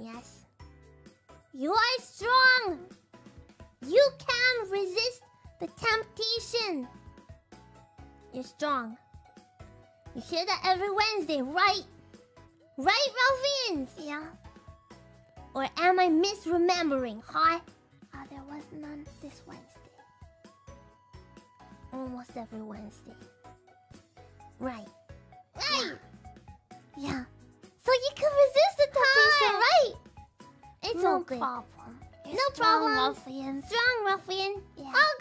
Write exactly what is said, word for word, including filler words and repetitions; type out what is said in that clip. Yes. You are strong! You can resist the temptation! You're strong. You hear that every Wednesday, right? Right, Ralphins? Yeah. Or am I misremembering, huh? Ah, uh, there was none this Wednesday. Almost every Wednesday. Right. Right! Yeah. yeah. So you can resist the temptation, right? It's no problem. You're no problem. Strong ruffian. Strong ruffian. Yeah. All